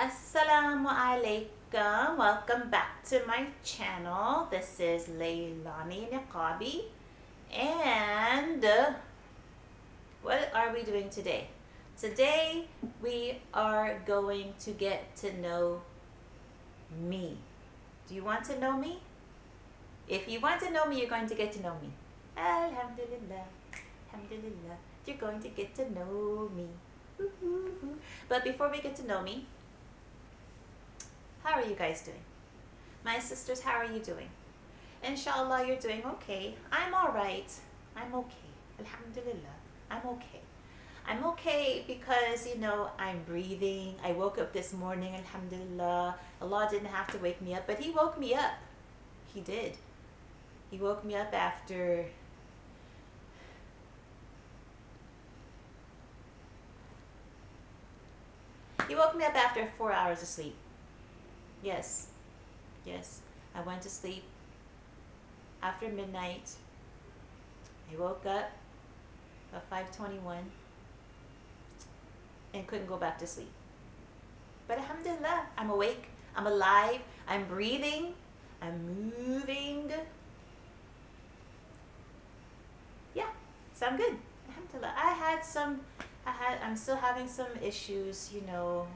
Assalamu alaikum. Welcome back to my channel. This is Leilani Niqabi, and what are we doing today? Today we are going to get to know me. Do you want to know me? If you want to know me, you're going to get to know me. Alhamdulillah, alhamdulillah, you're going to get to know me. But before we get to know me, how are you guys doing? My sisters, how are you doing? Inshallah, you're doing okay. I'm all right. I'm okay. Alhamdulillah, I'm okay. I'm okay because, you know, I'm breathing. I woke up this morning, alhamdulillah. Allah didn't have to wake me up, but He woke me up. He did. He woke me up after He woke me up after 4 hours of sleep. Yes, yes, I went to sleep after midnight. I woke up at 5:21 and couldn't go back to sleep. But alhamdulillah, I'm awake, I'm alive, I'm breathing, I'm moving. Yeah, so I'm good, alhamdulillah. I'm still having some issues, you know,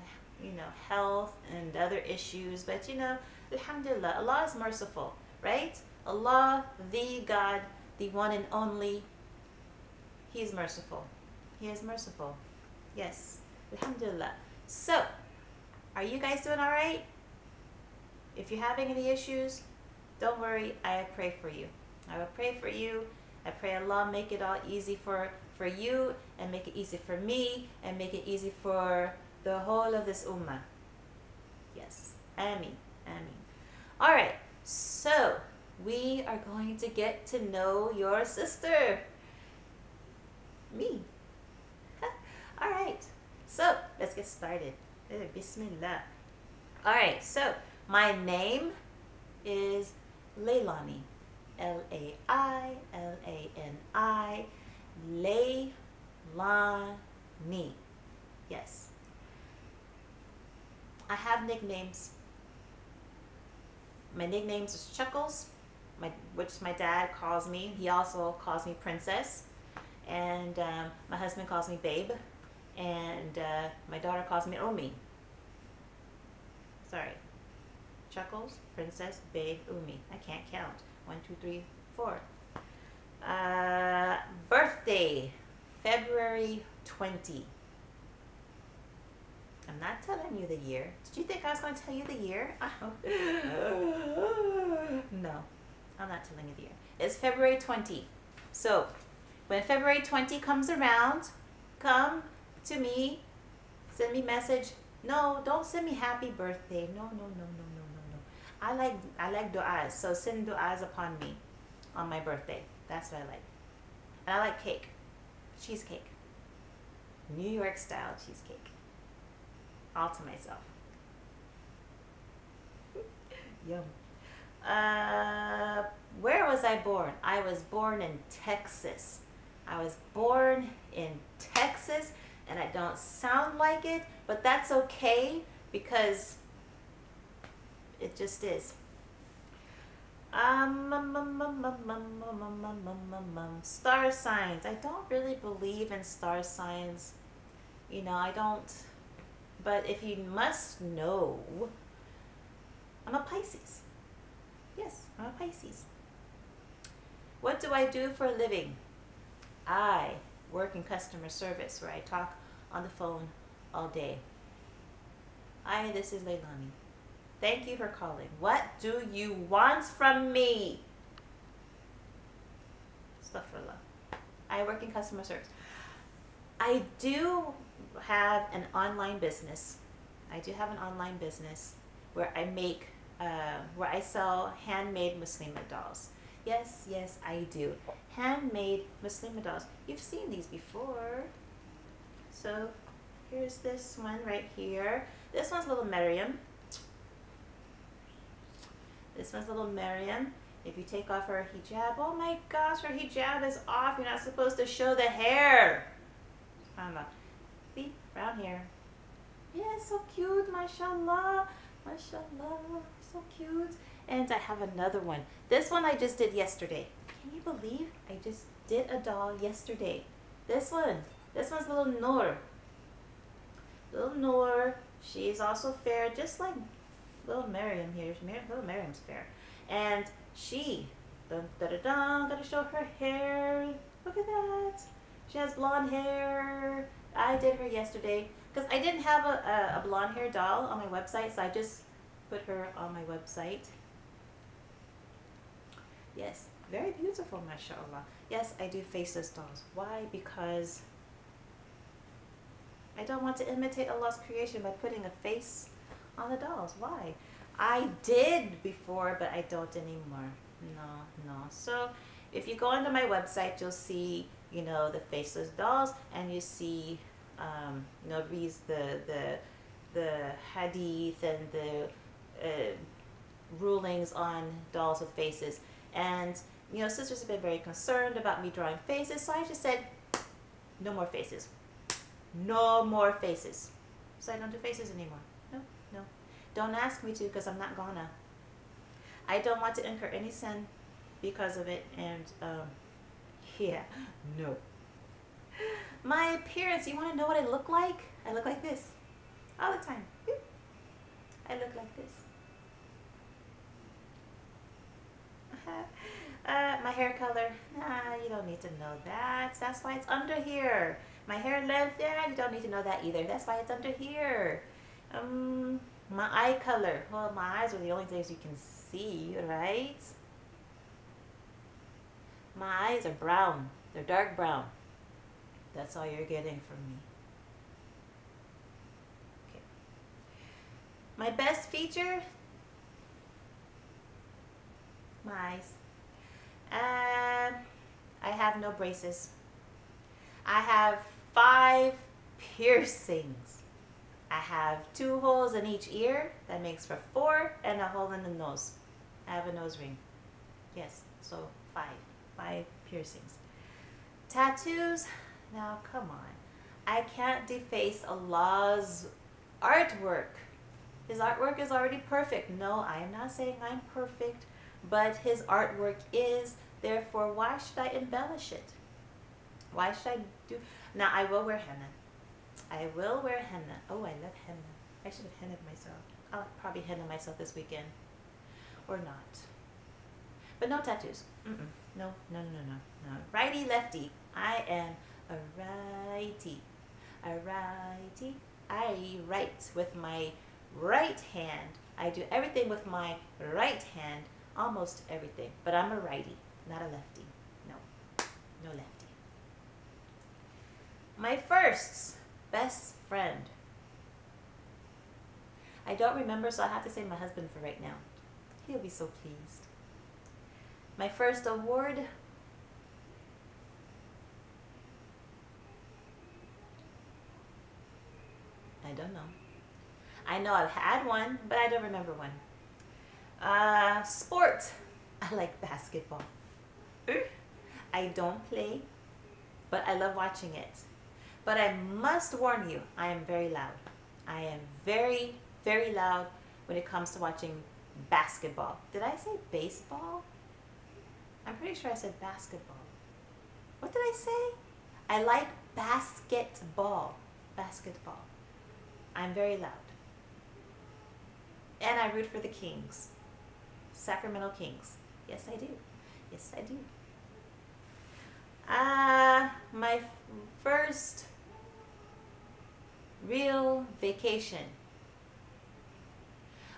health and other issues, but you know, alhamdulillah, Allah is merciful, right? Allah, the God, the one and only, He is merciful. He is merciful. Yes, alhamdulillah. So, are you guys doing all right? If you're having any issues, don't worry, I pray for you. I will pray for you. I pray Allah make it all easy for you, and make it easy for me, and make it easy for the whole of this ummah. Yes, ameen, ameen. All right, so we are going to get to know your sister, me. All right, so let's get started. Bismillah. All right, so my name is Leilani, L-A-I-L-A-N-I, Leilani. Yes, I have nicknames. My nicknames is Chuckles, which my dad calls me. He also calls me Princess, and my husband calls me Babe, and my daughter calls me Umi. Sorry, Chuckles, Princess, Babe, Umi. I can't count. 1, 2, 3, 4. Birthday, February 20. I'm not telling you the year. Did you think I was going to tell you the year? No, I'm not telling you the year. It's February 20. So when February 20 comes around, come to me, send me message. No, don't send me happy birthday. No, no, no, no, no, no, no. I like du'as, so send du'as upon me on my birthday. That's what I like. And I like cake. Cheesecake. New York style cheesecake. All to myself. Yum. Where was I born? I was born in Texas. I was born in Texas, and I don't sound like it, but that's okay because it just is. Star signs. I don't really believe in star signs. You know, I don't. But if you must know, I'm a Pisces. Yes, I'm a Pisces. What do I do for a living? I work in customer service where I talk on the phone all day. Hi, this is Leilani. Thank you for calling. What do you want from me? Stuff for love. I work in customer service. I do have an online business. I do have an online business where I make, where I sell handmade Muslima dolls. Yes, yes, I do. Handmade Muslima dolls. You've seen these before. So here's this one right here. This one's little Maryam. This one's little Maryam. If you take off her hijab, oh my gosh, her hijab is off. You're not supposed to show the hair. See, brown hair. Yeah, so cute, mashallah, mashallah, so cute. And I have another one. This one I just did yesterday. Can you believe I just did a doll yesterday? This one's little Noor. Little Noor, she's also fair, just like little Miriam here. Little Miriam's fair. And she, I'm gonna show her hair. Look at that. She has blonde hair. I did her yesterday because I didn't have a blonde hair doll on my website, so I just put her on my website. Yes, very beautiful, mashallah. Yes, I do faceless dolls. Why? Because I don't want to imitate Allah's creation by putting a face on the dolls. Why? I did before, but I don't anymore. No. So if you go onto my website, you'll see, you know, the faceless dolls, and you see, you know, these the hadith and the rulings on dolls with faces. And, you know, sisters have been very concerned about me drawing faces, so I just said, no more faces. No more faces. So I don't do faces anymore. No. Don't ask me to, because I'm not gonna. I don't want to incur any sin because of it, and, no. My appearance, you want to know what I look like? I look like this. All the time. I look like this. My hair color, nah, you don't need to know that. That's why it's under here. My hair length, yeah, you don't need to know that either. That's why it's under here. My eye color, well, my eyes are the only things you can see, right? My eyes are brown. They're dark brown. That's all you're getting from me. Okay. My best feature? My eyes. I have no braces. I have 5 piercings. I have 2 holes in each ear. That makes for 4, and a hole in the nose. I have a nose ring. Yes, so 5 piercings. Tattoos? Now, come on. I can't deface Allah's artwork. His artwork is already perfect. No, I am not saying I'm perfect, but his artwork is. Therefore, why should I embellish it? Why should I do? Now, I will wear henna. I will wear henna. Oh, I love henna. I should have hennaed myself. I'll probably henna myself this weekend. Or not. But no tattoos. Mm-mm. No. Righty, lefty. I am a righty. A righty. I write with my right hand. I do everything with my right hand. Almost everything. But I'm a righty, not a lefty. No lefty. My first best friend. I don't remember, so I have to say my husband for right now. He'll be so pleased. My first award. I don't know. I know I've had one, but I don't remember one. Sport. I like basketball. I don't play, but I love watching it. But I must warn you, I am very loud. I am very, very loud when it comes to watching basketball. Did I say baseball? I'm pretty sure I said basketball. What did I say? I like basketball. Basketball. I'm very loud. And I root for the Kings. Sacramento Kings. Yes, I do. Yes, I do. My first real vacation.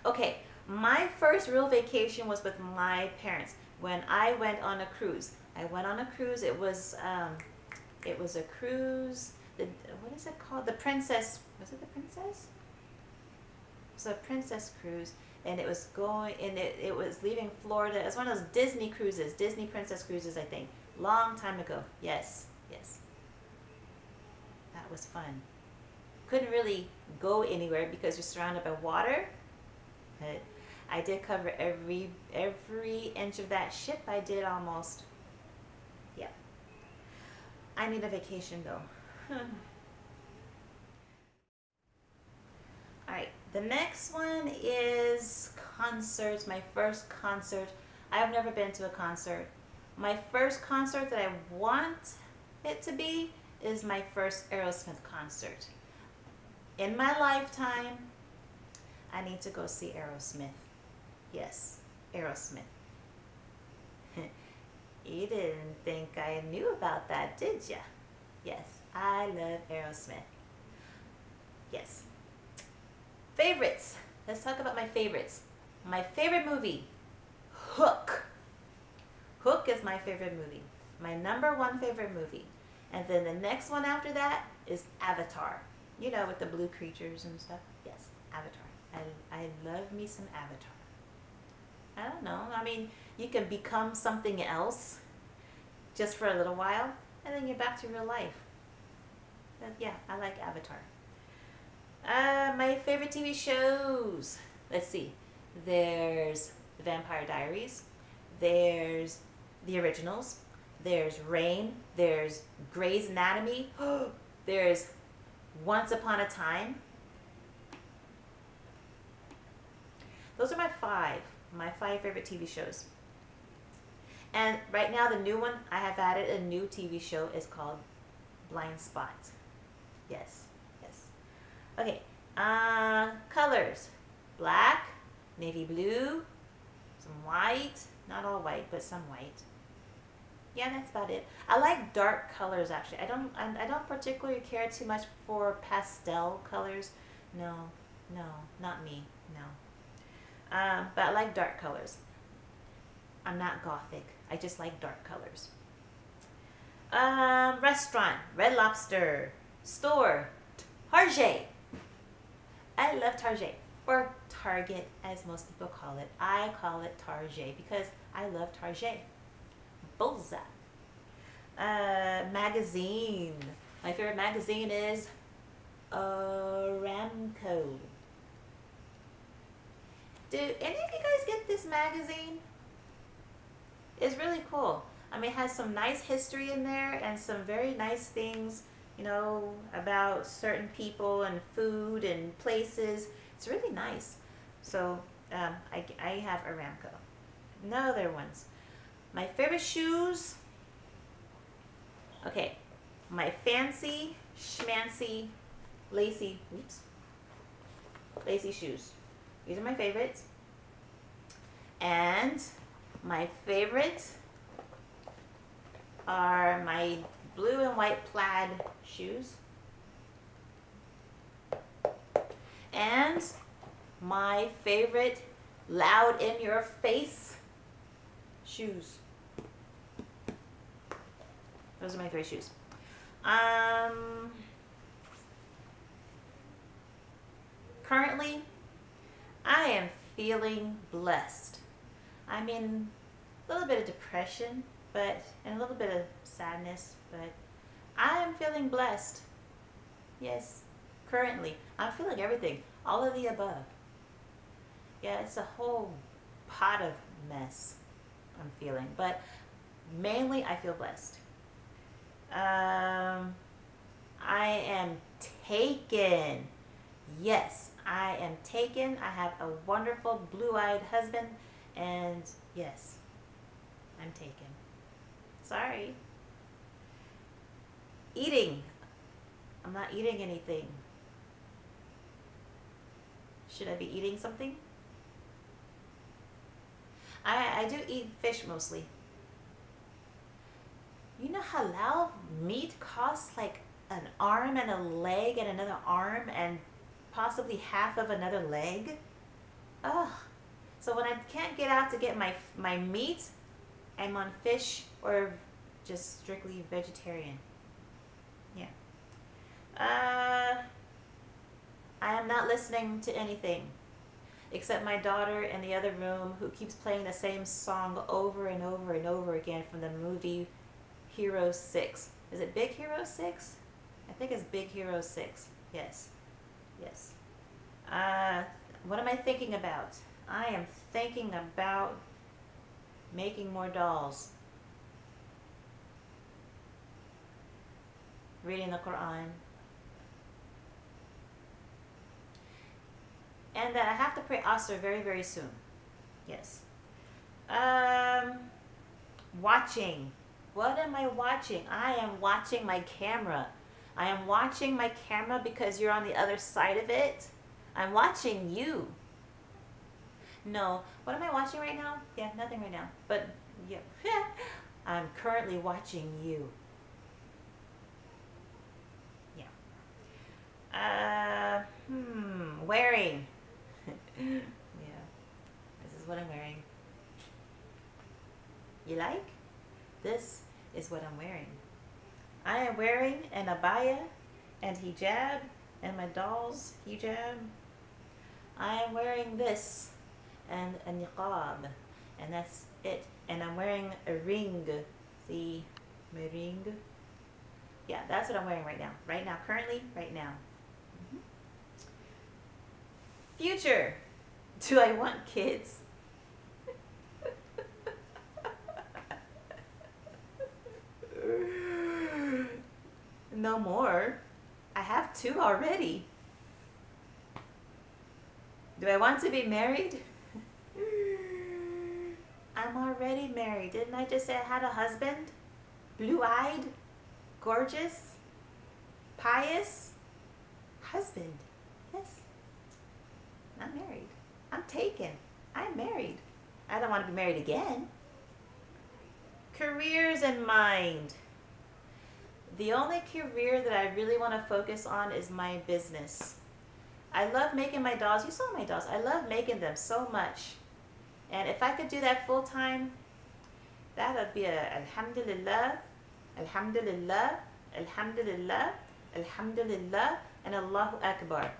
Okay, my first real vacation was with my parents when I went on a cruise. It was a cruise. What is it called? The Princess. Was it the Princess? It was a princess cruise, and it was going, and it was leaving Florida. It was one of those Disney cruises, Disney princess cruises, I think. Long time ago. Yes. That was fun. Couldn't really go anywhere because you're surrounded by water. But I did cover every inch of that ship. I did almost. Yeah. I need a vacation though. All right, the next one is concerts. My first concert. I've never been to a concert. My first concert that I want it to be is my first Aerosmith concert. In my lifetime, I need to go see Aerosmith. Yes, Aerosmith. You didn't think I knew about that, did ya? Yes, I love Aerosmith. Yes. Favorites. Let's talk about my favorites. My favorite movie, Hook. Hook is my favorite movie. My #1 favorite movie. And then the next one after that is Avatar. You know, with the blue creatures and stuff. Yes, Avatar. I love me some Avatar. I don't know. I mean, you can become something else just for a little while, and then you're back to real life. But yeah, I like Avatar. My favorite TV shows. Let's see. There's The Vampire Diaries. There's The Originals. There's Reign. There's Grey's Anatomy. There's Once Upon a Time. Those are my five favorite TV shows. And right now the new one, I have added a new TV show. It's called Blind Spot. Yes, yes. Okay, colors. Black, navy blue, some white. Not all white, but some white. Yeah, that's about it. I like dark colors, actually. I don't particularly care too much for pastel colors. No, no, not me, no. But I like dark colors. I'm not gothic. I just like dark colors. Restaurant, Red Lobster. Store, Target. I love Target, or Target as most people call it. I call it Target because I love Target. Bullseye. Magazine. My favorite magazine is Aramco. Do any of you guys get this magazine? It's really cool. I mean, it has some nice history in there and some very nice things, you know, about certain people and food and places. It's really nice. So I have Aramco. No other ones. My favorite shoes. Okay, my fancy, schmancy, lacy, oops, lacy shoes. These are my favorites. And my favorites are my blue and white plaid shoes. And my favorite loud in your face shoes. Those are my favorite shoes. Currently, I am feeling blessed. I'm in a little bit of depression, but and a little bit of sadness, but I am feeling blessed. Yes, currently. I'm feeling everything, all of the above. Yeah, it's a whole pot of mess I'm feeling, but mainly I feel blessed. I am taken. Yes, I am taken. I have a wonderful blue-eyed husband, and yes, I'm taken. Sorry. Eating. I'm not eating anything. Should I be eating something? I do eat fish mostly. You know, halal meat costs like an arm and a leg and another arm and possibly half of another leg. Ugh. So when I can't get out to get my meat, I'm on fish or just strictly vegetarian. Yeah. I am not listening to anything except my daughter in the other room who keeps playing the same song over and over and over again from the movie Hero 6. Is it Big Hero 6? I think it's Big Hero 6. Yes. Yes. What am I thinking about? I am thinking about making more dolls. Reading the Quran. and that I have to pray Asr very, very soon. Yes. Watching. What am I watching? I am watching my camera. I am watching my camera because you're on the other side of it. I'm watching you. No. What am I watching right now? Yeah, nothing right now. But, yeah. I'm currently watching you. Yeah. Wearing. Yeah. This is what I'm wearing. You like? This is what I'm wearing. I am wearing an abaya and hijab and my doll's hijab. I am wearing this and a niqab, and that's it. And I'm wearing a ring. See, my ring. Yeah, that's what I'm wearing right now. Right now, currently, right now. Mm-hmm. Future. Do I want kids? No more. I have 2 already. Do I want to be married? I'm already married. Didn't I just say I had a husband? Blue-eyed, gorgeous, pious husband. Yes. I'm married. I'm taken. I'm married. I don't want to be married again. Careers in mind. The only career that I really want to focus on is my business. I love making my dolls. You saw my dolls. I love making them so much. And if I could do that full time, that would be a alhamdulillah, alhamdulillah, alhamdulillah, alhamdulillah, and Allahu Akbar.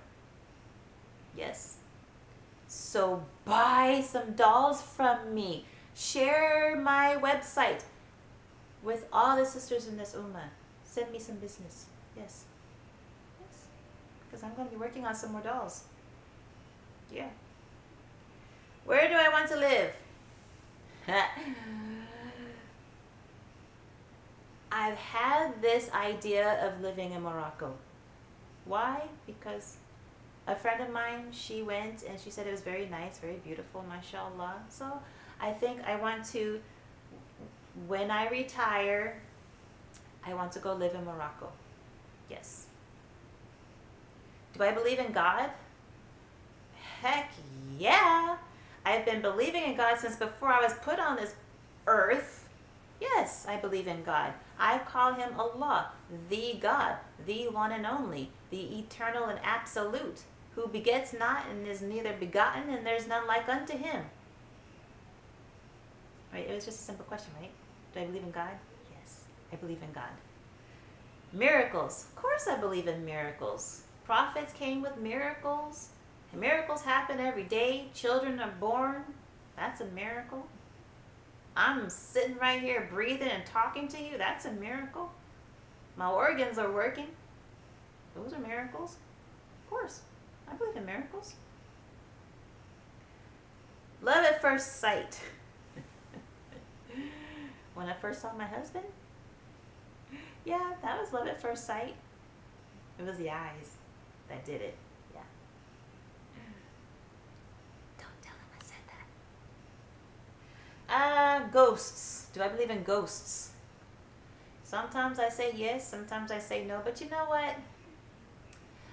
Yes. So buy some dolls from me. Share my website with all the sisters in this ummah. Send me some business. Yes. Yes. Because I'm going to be working on some more dolls. Yeah. Where do I want to live? I've had this idea of living in Morocco. Why? Because a friend of mine, she went and she said it was very nice, very beautiful, mashallah. So I think I want to, when I retire, I want to go live in Morocco. Yes. Do I believe in God? Heck yeah! I've been believing in God since before I was put on this earth. Yes, I believe in God. I call him Allah, the God, the one and only, the eternal and absolute, who begets not and is neither begotten, and there's none like unto him. Right? It was just a simple question, right? Do I believe in God? Yes, I believe in God. Miracles. Of course I believe in miracles. Prophets came with miracles. And miracles happen every day. Children are born. That's a miracle. I'm sitting right here breathing and talking to you. That's a miracle. My organs are working. Those are miracles. Of course. I believe in miracles. Love at first sight. When I first saw my husband, yeah, that was love at first sight. It was the eyes that did it. Ghosts. Do I believe in ghosts? Sometimes I say yes, sometimes I say no, but you know what?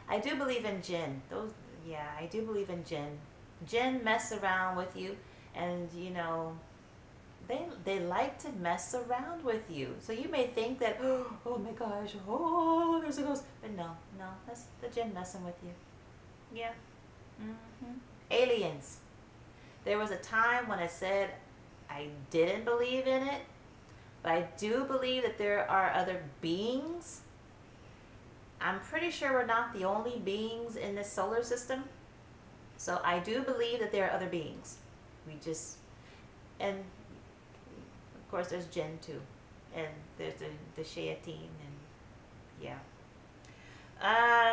I do believe in jinn. Those, yeah, I do believe in jinn. Jinn mess around with you, and you know, they like to mess around with you. So you may think that, oh my gosh, oh, there's a ghost. But no, that's the jinn messing with you. Yeah. Mm-hmm. Aliens. There was a time when I said, I didn't believe in it, but I do believe that there are other beings. I'm pretty sure we're not the only beings in this solar system. So I do believe that there are other beings. We just, and of course there's jinn too, and there's the shayateen, and yeah.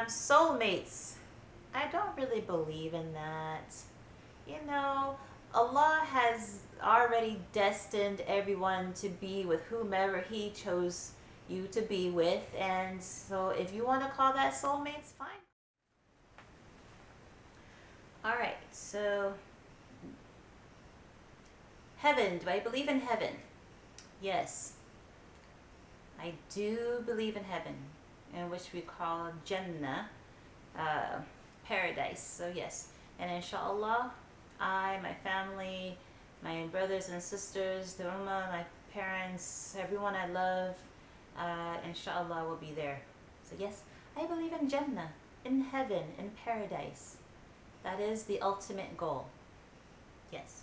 Soulmates. I don't really believe in that. You know, Allah has already destined everyone to be with whomever he chose you to be with, and so if you want to call that soulmates, fine. All right, so heaven. Do I believe in heaven? Yes, I do believe in heaven, in which we call Jannah, paradise. So yes, and inshallah, I, my family, my brothers and sisters, the Ummah, my parents, everyone I love, inshallah will be there. So yes, I believe in Jannah, in heaven, in paradise. That is the ultimate goal. Yes.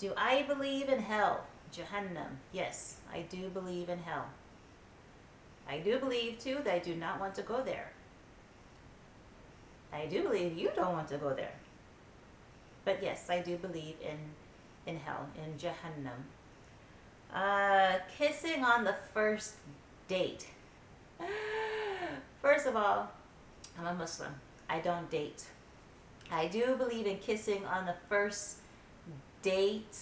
Do I believe in hell? Jahannam. Yes, I do believe in hell. I do believe too that I do not want to go there. I do believe you don't want to go there. But yes, I do believe in hell, in Jahannam. Kissing on the first date. First of all, I'm a Muslim. I don't date. I do believe in kissing on the first date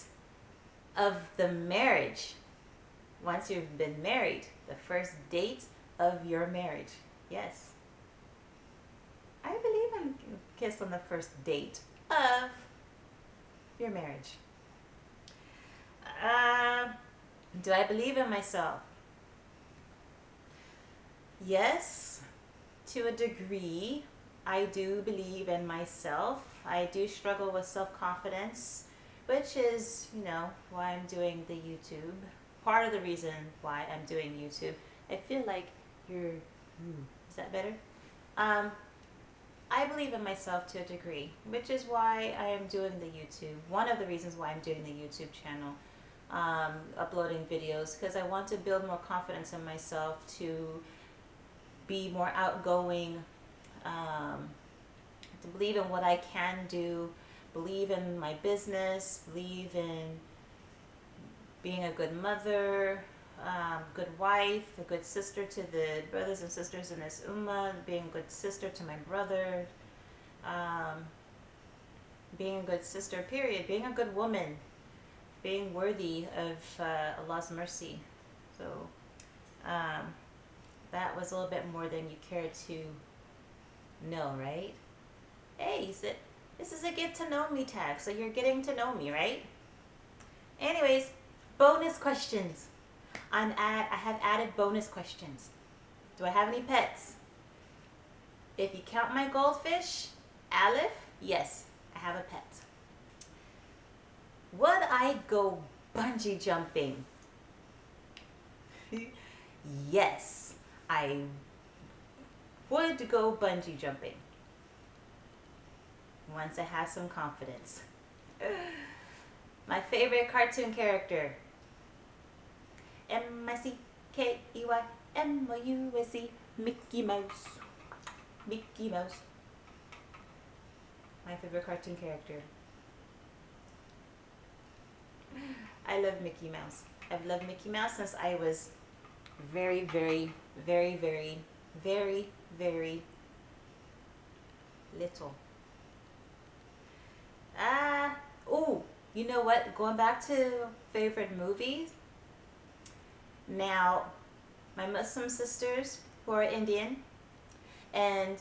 of the marriage. Once you've been married, the first date of your marriage. Yes. I believe in kiss on the first date of your marriage. Do I believe in myself? Yes, to a degree. I do believe in myself. I do struggle with self-confidence, which is, you know, why I'm doing the YouTube. Part of the reason why I'm doing YouTube. I feel like you're, is that better? I believe in myself to a degree, which is why I am doing the YouTube. One of the reasons why I'm doing the YouTube channel, uploading videos, because I want to build more confidence in myself to be more outgoing, to believe in what I can do, believe in my business, believe in being a good mother, good wife, a good sister to the brothers and sisters in this ummah, being a good sister to my brother, being a good sister, period, being a good woman, being worthy of Allah's mercy. So that was a little bit more than you care to no, right? Hey, you said this is a get to know me tag, so you're getting to know me, right? Anyways, bonus questions. I have added bonus questions. Do I have any pets? If you count my goldfish, Aleph, yes, I have a pet. Would I go bungee jumping? Yes, I would go bungee jumping once I have some confidence. My favorite cartoon character, MICKEY MOUSE, Mickey Mouse. Mickey Mouse, my favorite cartoon character. I love Mickey Mouse. I've loved Mickey Mouse since I was very, very little. Oh, you know what? Going back to favorite movies. Now, my Muslim sisters who are Indian and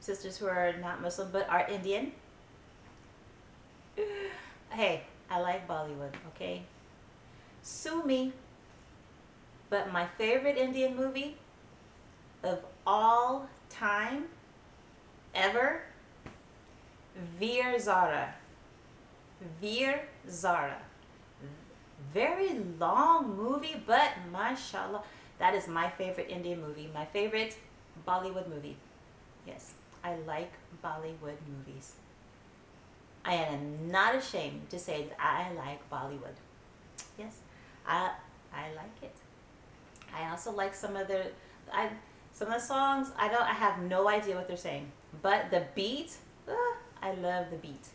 sisters who are not Muslim but are Indian. Hey, I like Bollywood, okay? Sue me. But my favorite Indian movie of all time ever, Veer Zaara. Veer Zaara, very long movie, but mashallah, that is my favorite Indian movie, my favorite Bollywood movie. Yes, I like Bollywood movies. I am not ashamed to say that I like Bollywood. Yes, I like it. I also like some of the songs. I have no idea what they're saying, but the beat, I love the beat.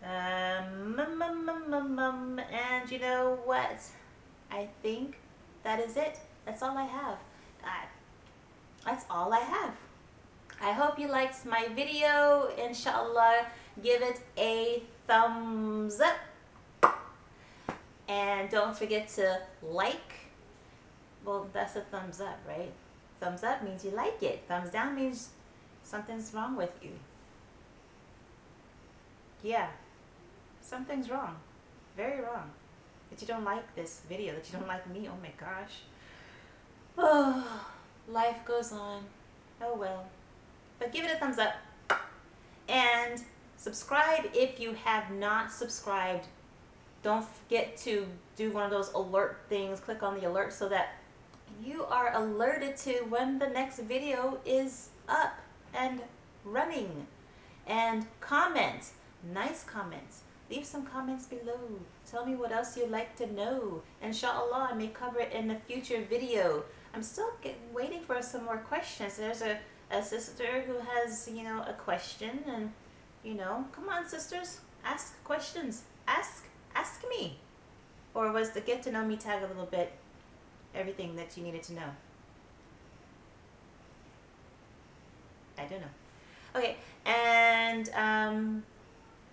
And you know what? I think that is it. That's all I have. That's all I have. I hope you liked my video. Inshallah, give it a thumbs up, and don't forget to like. Well, that's a thumbs up, right? Thumbs up means you like it. Thumbs down means something's wrong with you. yeah, something's wrong, very wrong, that you don't like this video, that you don't like me. Oh my gosh. Oh, life goes on. Oh well. But give it a thumbs up and subscribe if you have not subscribed. Don't forget to do one of those alert things. Click on the alert so that you are alerted to when the next video is up and running. And comment, nice comments. Leave some comments below. Tell me what else you'd like to know. Inshallah, I may cover it in a future video. I'm still waiting for some more questions. There's a sister who has, you know, a question, and, you know, come on sisters, ask questions. Ask me. Or was the get to know me tag a little bit everything that you needed to know? I don't know. Okay, and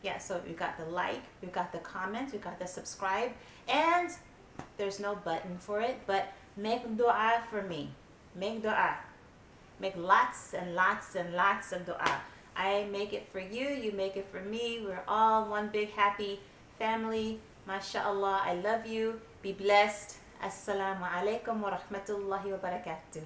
yeah, so we've got the like, we've got the comment, we've got the subscribe, and there's no button for it, but make dua for me. Make dua. Make lots and lots and lots of dua. I make it for you, you make it for me. We're all one big happy family. MashaAllah, I love you. Be blessed. Assalamu alaikum wa rahmatullahi wa barakatuh.